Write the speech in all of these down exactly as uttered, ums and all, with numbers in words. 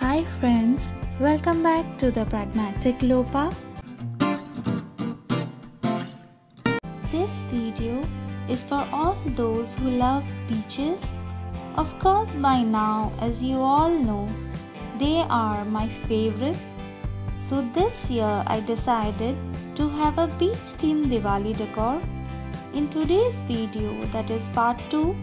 Hi friends, welcome back to The Pragmatic Lopa. This video is for all those who love beaches. Of course, by now, as you all know, they are my favorite. So this year I decided to have a beach themed Diwali decor. In today's video, that is part two,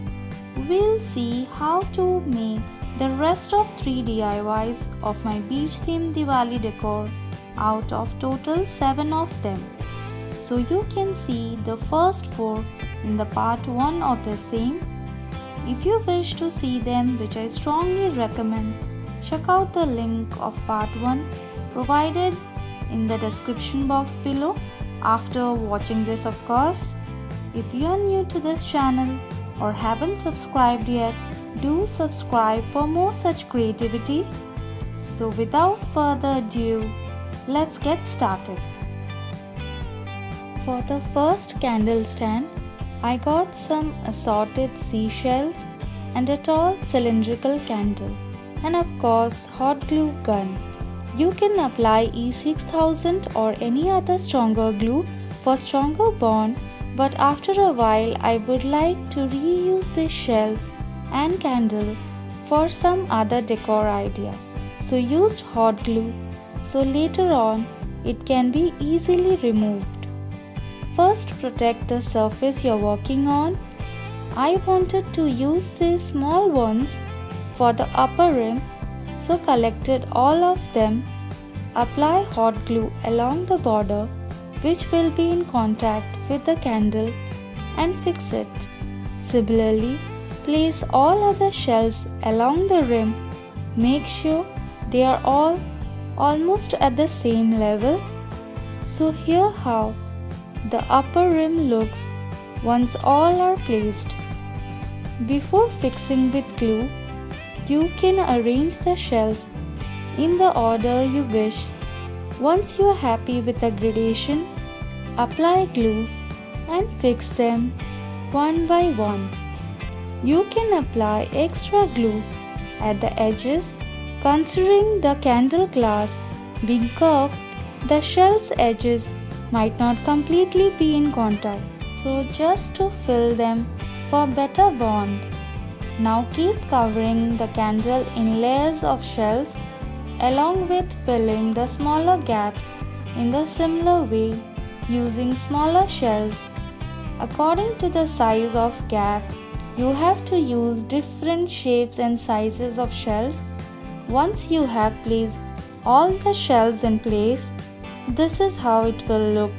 we'll see how to make the rest of three D I Ys of my beach themed Diwali decor out of total seven of them. So you can see the first four in the part one of the same. If you wish to see them, which I strongly recommend, check out the link of part one provided in the description box below after watching this, of course. If you are new to this channel or haven't subscribed yet, do subscribe for more such creativity. So without further ado, let's get started. For the first candle stand, I got some assorted seashells and a tall cylindrical candle, and of course hot glue gun. You can apply E six thousand or any other stronger glue for stronger bond, but after a while I would like to reuse these shells and candle for some other decor idea, so used hot glue so later on it can be easily removed. First, protect the surface you're working on. I wanted to use these small ones for the upper rim, so collected all of them. Apply hot glue along the border which will be in contact with the candle and fix it. Similarly, place all other shells along the rim. Make sure they are all almost at the same level. So here how the upper rim looks once all are placed. Before fixing with glue, you can arrange the shells in the order you wish. Once you are happy with the gradation, apply glue and fix them one by one. You can apply extra glue at the edges. Considering the candle glass being curved, the shell's edges might not completely be in contact, so just to fill them for better bond. Now keep covering the candle in layers of shells along with filling the smaller gaps in the similar way using smaller shells. According to the size of gap, you have to use different shapes and sizes of shells. Once you have placed all the shells in place, this is how it will look.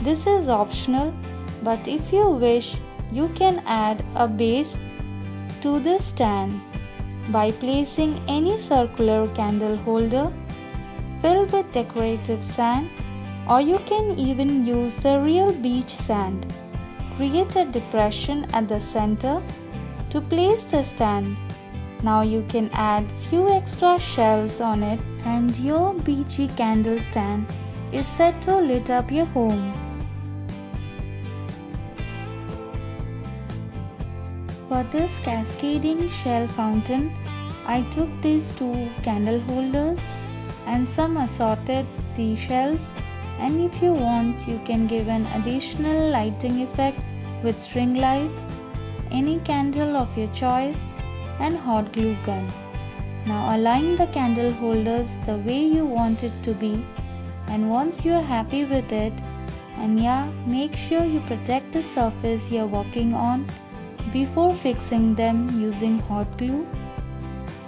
This is optional, but if you wish, you can add a base to this stand by placing any circular candle holder filled with decorative sand, or you can even use the real beach sand. Create a depression at the center to place the stand. Now you can add few extra shells on it and your beachy candle stand is set to light up your home. For this cascading shell fountain, I took these two candle holders and some assorted seashells. And if you want, you can give an additional lighting effect with string lights, any candle of your choice, and hot glue gun. Now align the candle holders the way you want it to be, and once you are happy with it, and yeah, make sure you protect the surface you are working on before fixing them using hot glue.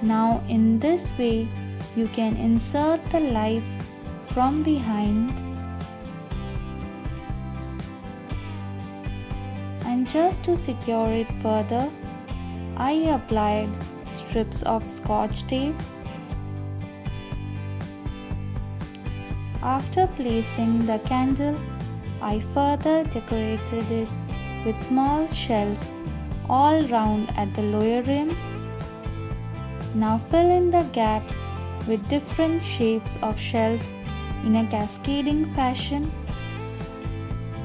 Now in this way, you can insert the lights from behind. And just to secure it further, I applied strips of scotch tape. After placing the candle, I further decorated it with small shells all round at the lower rim. Now fill in the gaps with different shapes of shells in a cascading fashion.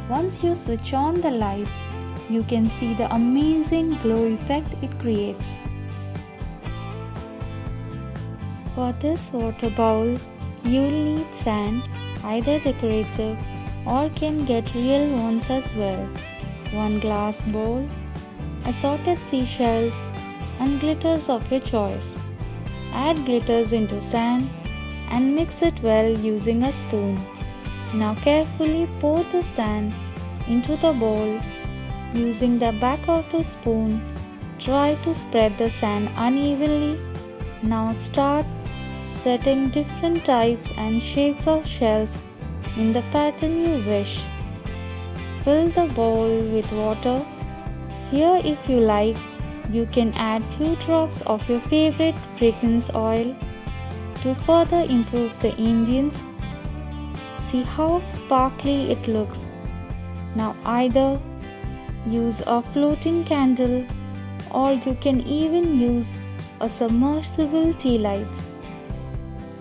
Once you switch on the lights, you can see the amazing glow effect it creates. For this water bowl, you'll need sand, either decorative or can get real ones as well, one glass bowl, assorted seashells and glitters of your choice. Add glitters into sand and mix it well using a spoon. Now carefully pour the sand into the bowl. Using the back of the spoon, try to spread the sand unevenly. Now start setting different types and shapes of shells in the pattern you wish. Fill the bowl with water. Here, if you like, you can add few drops of your favorite fragrance oil to further improve the ambience. See how sparkly it looks. Now either use a floating candle or you can even use a submersible tea light.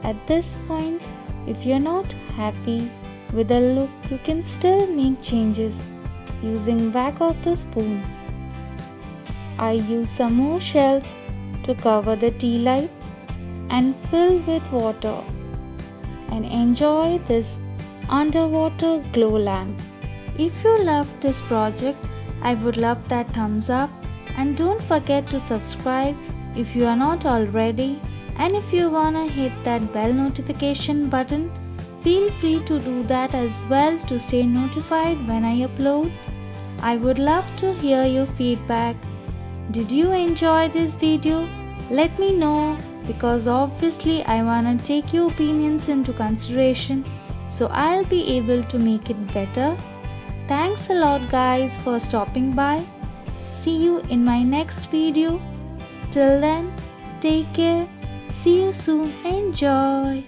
At this point, if you're not happy with the look, you can still make changes using back of the spoon. I use some more shells to cover the tea light and fill with water, and enjoy this underwater glow lamp. If you loved this project, I would love that thumbs up, and don't forget to subscribe if you are not already, and if you wanna hit that bell notification button, feel free to do that as well to stay notified when I upload. I would love to hear your feedback. Did you enjoy this video? Let me know, because obviously I wanna take your opinions into consideration so I'll be able to make it better. Thanks a lot guys for stopping by. See you in my next video. Till then, take care. See you soon. Enjoy.